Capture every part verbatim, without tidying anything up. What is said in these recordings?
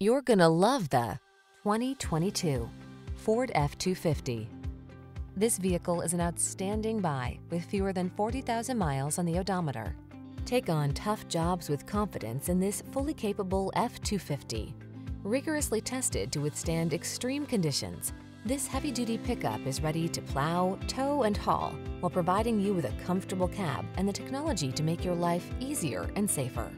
You're gonna love the twenty twenty-two Ford F two fifty. This vehicle is an outstanding buy with fewer than forty thousand miles on the odometer. Take on tough jobs with confidence in this fully capable F two fifty. Rigorously tested to withstand extreme conditions, this heavy-duty pickup is ready to plow, tow, and haul while providing you with a comfortable cab and the technology to make your life easier and safer.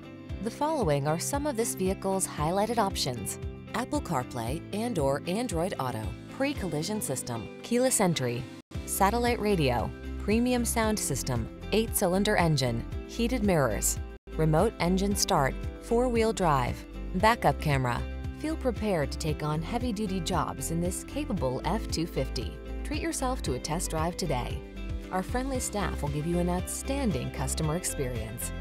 The following are some of this vehicle's highlighted options: Apple CarPlay and or Android Auto, pre-collision system, keyless entry, satellite radio, premium sound system, eight-cylinder engine, heated mirrors, remote engine start, four-wheel drive, backup camera. Feel prepared to take on heavy-duty jobs in this capable F two fifty. Treat yourself to a test drive today. Our friendly staff will give you an outstanding customer experience.